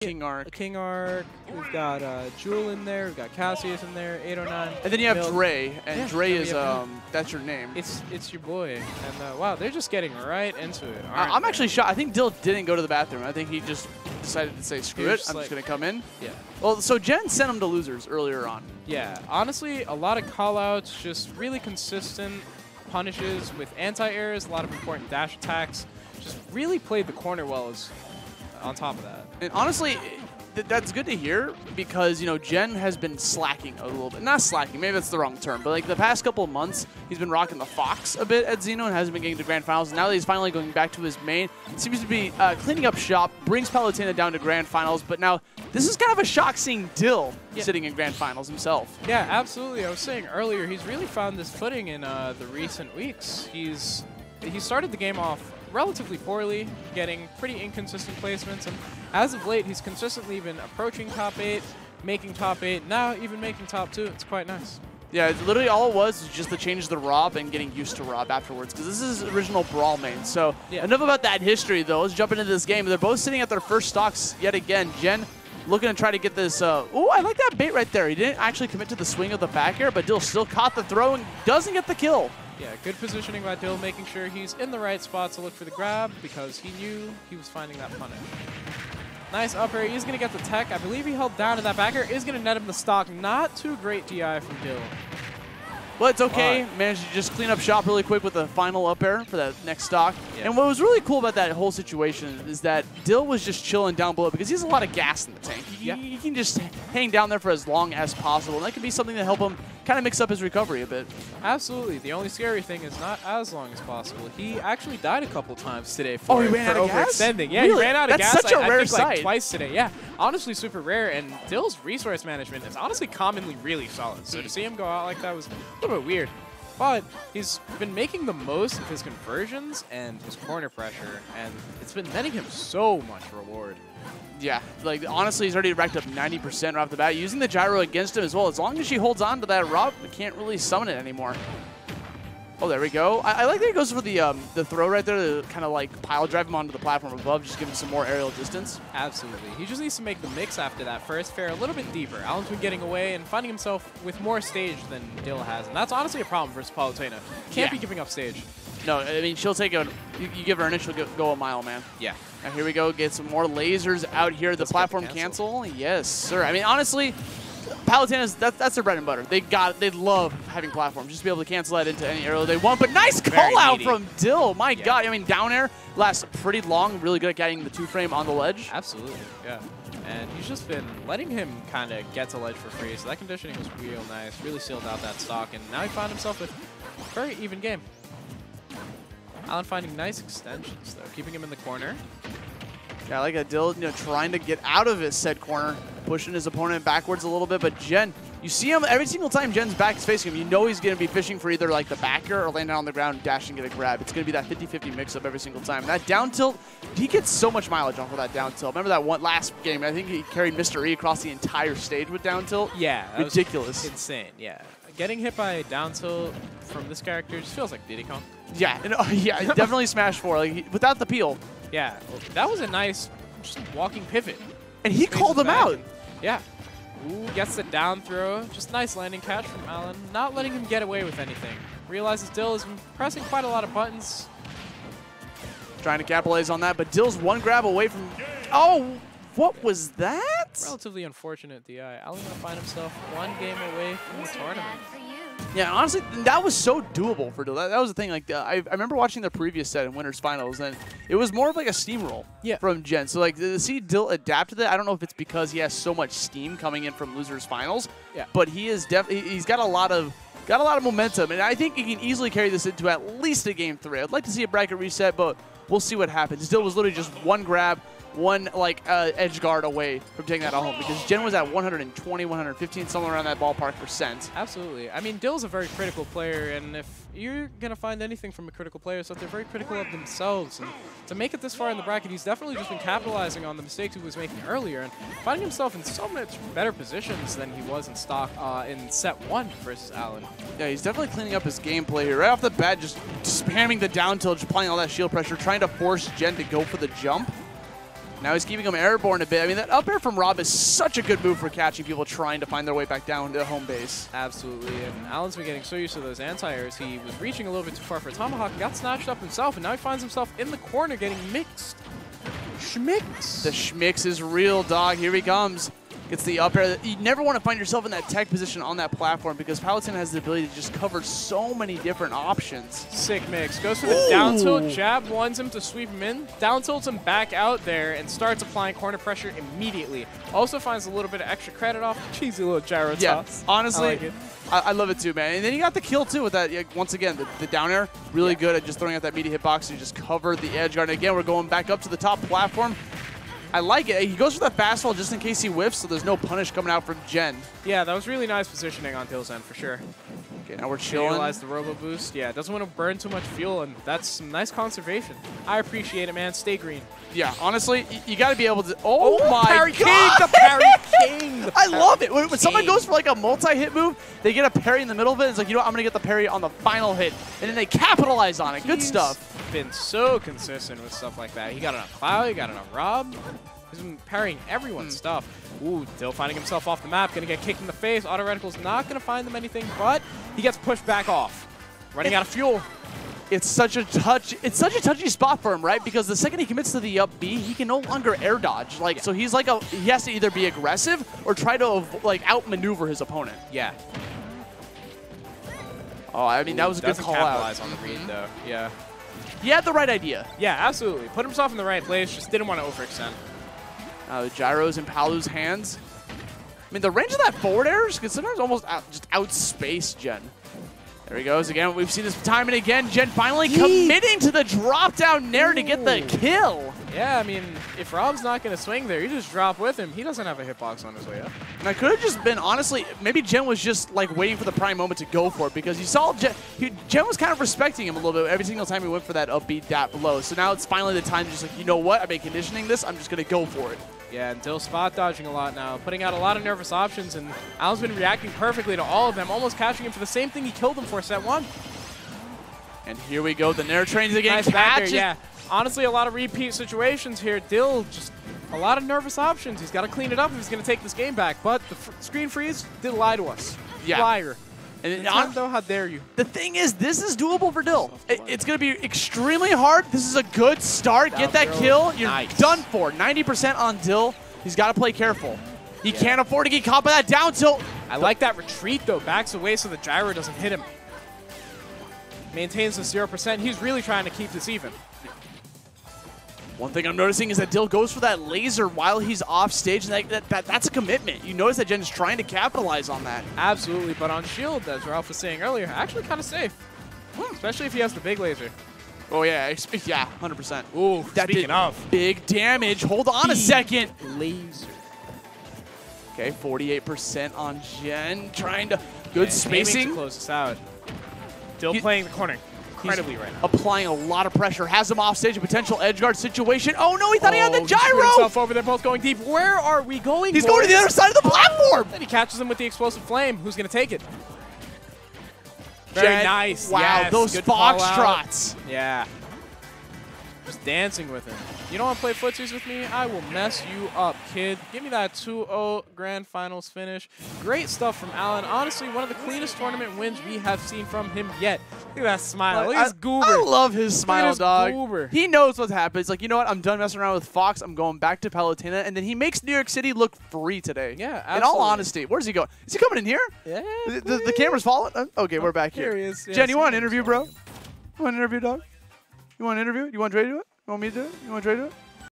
King Arc. King Arc. We've got Jewel in there. We've got Cassius in there. 809. And then you have Dre, and yeah, Dre is that's your name. It's your boy. And wow, they're just getting right into it. I'm actually shocked. I think Dill didn't go to the bathroom. I think he just decided to say screw it. I'm just gonna come in. Yeah. Well, so Gen sent him to losers earlier on. Yeah. Honestly, a lot of callouts, just really consistent punishes with anti-airs, a lot of important dash attacks. Just really played the corner well as. On top of that. And honestly, that's good to hear because, you know, Gen has been slacking a little bit. Not slacking, maybe that's the wrong term, but like the past couple of months, he's been rocking the Fox a bit at Xeno and hasn't been getting to Grand Finals. Now that he's finally going back to his main, seems to be cleaning up shop, brings Palutena down to Grand Finals, but now this is kind of a shock seeing Dill sitting in Grand Finals himself. Yeah, absolutely. I was saying earlier, he's really found his footing in the recent weeks. He started the game off relatively poorly, getting pretty inconsistent placements, and as of late he's consistently been approaching top 8, making top 8, now even making top 2. It's quite nice. Yeah, literally all it was just the change to the ROB and getting used to ROB afterwards, because this is his original Brawl main. So enough about that history though, let's jump into this game. They're both sitting at their first stocks yet again. Gen looking to try to get this, oh, I like that bait right there. He didn't actually commit to the swing of the back air, but Dill still caught the throw and doesn't get the kill. Yeah, good positioning by Dill, making sure he's in the right spot to look for the grab because he knew he was finding that punish. Nice up air. He's going to get the tech. I believe he held down in that back air. Is going to net him the stock. Not too great DI from Dill. Well, it's okay. Managed to just clean up shop really quick with the final up air for that next stock. Yeah. And what was really cool about that whole situation is that Dill was just chilling down below because he has a lot of gas in the tank. He can just hang down there for as long as possible. And that could be something to help him kind of mix up his recovery a bit. Absolutely. The only scary thing is not as long as possible. He actually died a couple times today for overextending. Yeah, really? He ran out of gas. That's such a rare sight. Like twice today. Yeah, honestly super rare. And Dill's resource management is honestly commonly really solid. So to see him go out like that was a little bit weird. But he's been making the most of his conversions and his corner pressure, and it's been netting him so much reward. Yeah, like honestly, he's already racked up 90% right off the bat, using the gyro against him as well. As long as she holds on to that ROB, we can't really summon it anymore. Oh, there we go. I like that he goes for the throw right there to kind of like pile drive him onto the platform above, just give him some more aerial distance. Absolutely. He just needs to make the mix after that first fair a little bit deeper. Alan's been getting away and finding himself with more stage than Dill has, and that's honestly a problem versus Palutena. Can't be giving up stage. No, I mean, she'll take a, you give her an inch, she'll go a mile, man. Yeah. Now here we go, get some more lasers out here. The platform cancel. Yes, sir. I mean, honestly, Palutena's, that's their bread and butter. They love having platforms. Just be able to cancel that into any arrow they want. But nice call out from Dill. My God. I mean, down air lasts pretty long. Really good at getting the 2-frame on the ledge. Absolutely, yeah. And he's just been letting him kind of get to ledge for free. So that conditioning was real nice. Really sealed out that stock. And now he found himself with a very even game. Alan finding nice extensions, though, keeping him in the corner. Yeah, I like that Dill, you know, trying to get out of his said corner, pushing his opponent backwards a little bit. But Gen, you see him every single time Gen's back is facing him, you know he's going to be fishing for either like the backer or landing on the ground, dashing, get a grab. It's going to be that 50-50 mix-up every single time. That down tilt, he gets so much mileage off of that down tilt. Remember that one last game? I think he carried Mr. E across the entire stage with down tilt. Yeah, that ridiculous, was insane. Yeah, getting hit by a down tilt from this character just feels like Diddy Kong. Yeah, and, yeah, definitely Smash 4 like, without the peel. Yeah, that was a nice just walking pivot. And he called him out. Yeah. Ooh, gets the down throw. Just nice landing catch from Alan. Not letting him get away with anything. Realizes Dill is pressing quite a lot of buttons. Trying to capitalize on that, but Dill's one grab away from... Oh, what was that? Relatively unfortunate DI. Alan going to find himself one game away from the tournament. Yeah, honestly, that was so doable for Dill. That was the thing. Like, I remember watching the previous set in Winners Finals, and it was more of like a steamroll from Gen. So, like, to see Dill adapt to that, I don't know if it's because he has so much steam coming in from Losers Finals, but he is he's got a lot of momentum, and I think he can easily carry this into at least a game 3. I'd like to see a bracket reset, but we'll see what happens. Dill was literally just one grab, one like edge guard away from taking that all home because Gen was at 120, 115, somewhere around that ballpark %. Absolutely. I mean, Dill's a very critical player, and if you're going to find anything from a critical player, so they're very critical of themselves. And to make it this far in the bracket, he's definitely just been capitalizing on the mistakes he was making earlier and finding himself in so much better positions than he was in stock in set 1 versus Alan. Yeah, he's definitely cleaning up his gameplay here. Right off the bat, just spamming the down tilt, just applying all that shield pressure, trying to force Gen to go for the jump. Now he's keeping him airborne a bit. I mean, that up air from Rob is such a good move for catching people trying to find their way back down to home base. Absolutely, and Alan's been getting so used to those anti-airs. He was reaching a little bit too far for Tomahawk, got snatched up himself, and now he finds himself in the corner getting mixed. Schmix. The schmix is real, dog. Here he comes. Gets the up air. You never want to find yourself in that tech position on that platform because Palutena has the ability to just cover so many different options. Sick mix. Goes for the down tilt. Jab ones him to sweep him in. Down tilts him back out there and starts applying corner pressure immediately. Also finds a little bit of extra credit off the cheesy little gyro toss. Honestly, I like it. I love it too, man. And then you got the kill too with that. Once again, the down air, really good at just throwing out that meaty hitbox. You just cover the edge guard. And again, we're going back up to the top platform. I like it. He goes for that fastball just in case he whiffs, so there's no punish coming out from Gen. Yeah, that was really nice positioning on Dill's end for sure. Okay, now we're chilling. Realize the Robo Boost. Yeah, doesn't want to burn too much fuel, and that's some nice conservation. I appreciate it, man. Stay green. Yeah, honestly, you got to be able to. Oh my parry God! King, the parry king. The parry I love it. When someone goes for like a multi-hit move, they get a parry in the middle of it. It's like, you know what? I'm gonna get the parry on the final hit, and then they capitalize on it. Good stuff. Been so consistent with stuff like that. He got it on Cloud, he got it on Rob. He's been parrying everyone's stuff. Ooh, Dill finding himself off the map, gonna get kicked in the face. Auto Radical's not gonna find them anything, but he gets pushed back off. Running out of fuel. It's such a touchy spot for him, right? Because the second he commits to the up B, he can no longer air dodge. Like, so he's like he has to either be aggressive or try to like outmaneuver his opponent. Yeah. Oh, I mean that was a good call out on the read though. Yeah. He had the right idea. Yeah, absolutely. Put himself in the right place, just didn't want to overextend. Now the gyros in Palu's hands. I mean, the range of that forward air can sometimes almost outspace Gen. There he goes again. We've seen this time and again. Gen finally committing to the drop down there to get the kill. Yeah, I mean, if Rob's not going to swing there, you just drop with him. He doesn't have a hitbox on his way up. And I could have just been, honestly, maybe Gen was just like waiting for the prime moment to go for it because you saw Gen was kind of respecting him a little bit every single time he went for that upbeat, that low. So now it's finally the time to just like, you know what? I've been conditioning this. I'm just going to go for it. Yeah, and Dill spot dodging a lot now, putting out a lot of nervous options, and Alan's been reacting perfectly to all of them, almost catching him for the same thing he killed him for set one. And here we go, the Nair trains again. Nice back there, yeah. Honestly, a lot of repeat situations here. Dill, just a lot of nervous options. He's got to clean it up if he's going to take this game back, but the screen freeze did lie to us. Yeah. Liar. And though, how dare you? The thing is, this is doable for Dill. It's going to be extremely hard. This is a good start. Get that kill. You're done for. 90% on Dill. He's got to play careful. He can't afford to get caught by that down tilt. I like that retreat, though. Backs away so the gyro doesn't hit him. Maintains the 0%. He's really trying to keep this even. One thing I'm noticing is that Dill goes for that laser while he's off stage, and that's a commitment. You notice that Gen's trying to capitalize on that. Absolutely, but on shield, as Ralph was saying earlier, actually kind of safe, especially if he has the big laser. Oh yeah, yeah, 100%. Ooh, that did big damage. Hold on a second. Laser. Okay, 48% on Gen, trying to good spacing. To close this out. Dill playing the corner. Incredibly right now. Applying a lot of pressure. Has him off stage, a potential edge guard situation. Oh no, he thought he had the gyro! Over there, both going deep. Where are we going? He's going to the other side of the platform! And he catches him with the explosive flame. Who's going to take it? Very nice. Wow, yes, those foxtrots. Yeah. Just dancing with him. You don't want to play footsies with me? I will mess you up, kid. Give me that 2-0 grand finals finish. Great stuff from Alan. Honestly, one of the cleanest tournament wins we have seen from him yet. Look at that smile. Look at his goober. I love his smile, dog. Goober. He knows what's happened. He's like, you know what? I'm done messing around with Fox. I'm going back to Palutena. And then he makes New York City look free today. Yeah, absolutely. In all honesty, where's he going? Is he coming in here? Yeah. The camera's falling? Okay, we're back here. He is. Yeah, Jen, you want an interview, bro? You want an interview, dog? You want an interview? You want Dre to do it? You want me to do it? You want Dre to do it?